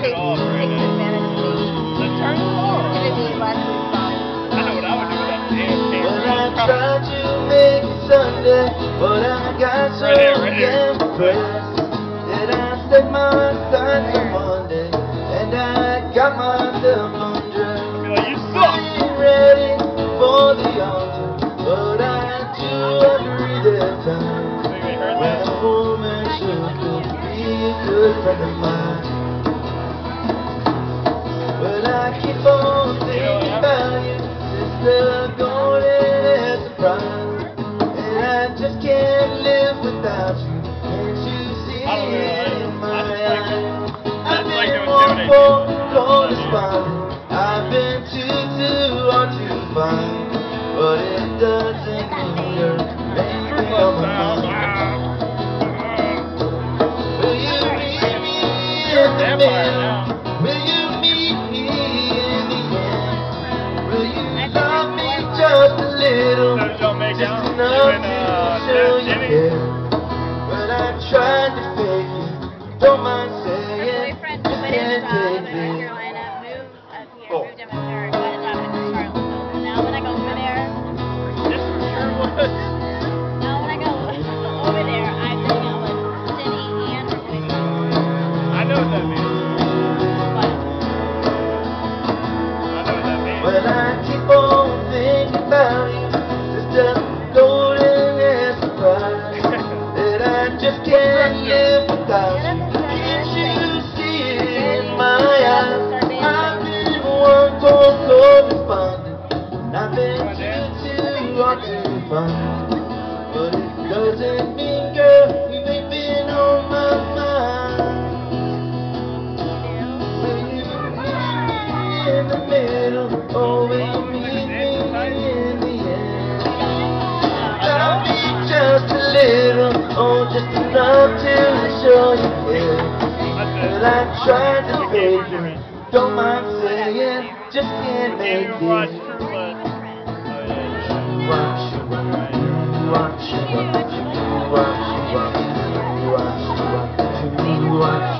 takes advantage of me. Giving me last week's song. I know what I would do with that damn thing. Well, I tried to make it Sunday, but I got so damn depressed that I set my sights on Monday, and I got myself undressed. I feel like you suck. Ain't ready for the altar, but I had to agree that time. When a woman should be a good friend of mine. But I keep on thinking about you, since the golden surprise. And I just can't live without you. Can't you see it in my eyes? I've been one for cold to smile. I've been too hard to find. But it doesn't matter. Make me on my mind. Will you meet me in the middle? Will you meet me in the end? Will you love me just a little? Just enough to show you care. But I tried to fake it. Don't mind saying it. You can't take me. Oh. Moved in with her and got a job in Charlottesville. And now when I go over there, now when I go over there, I hang out with Cindy and her boyfriend. I know what that means. What? I know what that means. When I keep on thinking about you, it's just golden and surprise that I just can't live without you. Can't you see it in my eyes? But it doesn't mean, girl, you ain't been on my mind. Will you meet me in the middle? Oh, will you meet me in the end? Love me just a little, oh, just enough to show you care. But I tried to fake it. Don't mind saying, just can't make it. Watch you.